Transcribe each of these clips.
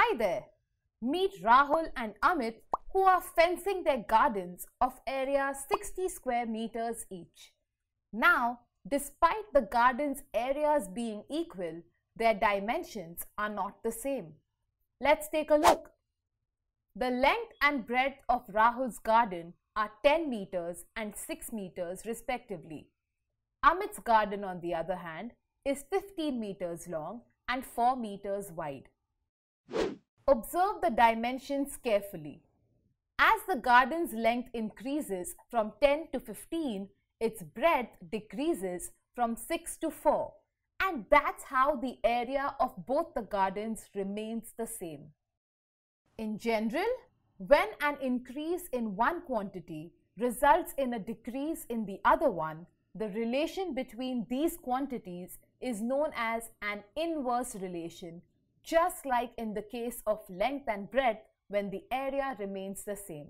Hi there! Meet Rahul and Amit, who are fencing their gardens of area 60 square meters each. Now, despite the garden's areas being equal, their dimensions are not the same. Let's take a look. The length and breadth of Rahul's garden are 10 meters and 6 meters respectively. Amit's garden, on the other hand, is 15 meters long and 4 meters wide. Observe the dimensions carefully. As the garden's length increases from 10 to 15, its breadth decreases from 6 to 4, and that's how the area of both the gardens remains the same. In general, when an increase in one quantity results in a decrease in the other one, the relation between these quantities is known as an inverse relation, just like in the case of length and breadth when the area remains the same.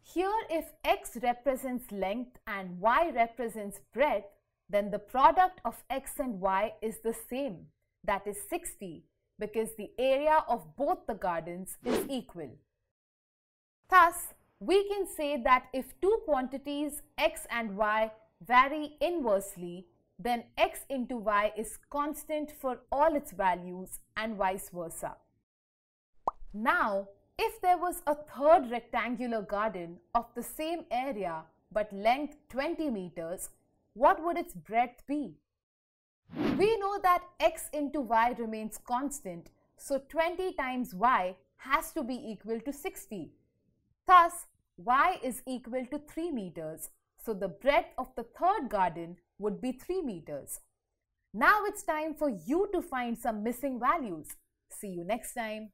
Here, if x represents length and y represents breadth, then the product of x and y is the same, that is 60, because the area of both the gardens is equal. Thus, we can say that if two quantities x and y vary inversely, then x into y is constant for all its values and vice versa. Now, if there was a third rectangular garden of the same area but length 20 meters, what would its breadth be? We know that x into y remains constant, so 20 times y has to be equal to 60. Thus, y is equal to 3 meters, so the breadth of the third garden would be 3 meters. Now it's time for you to find some missing values. See you next time.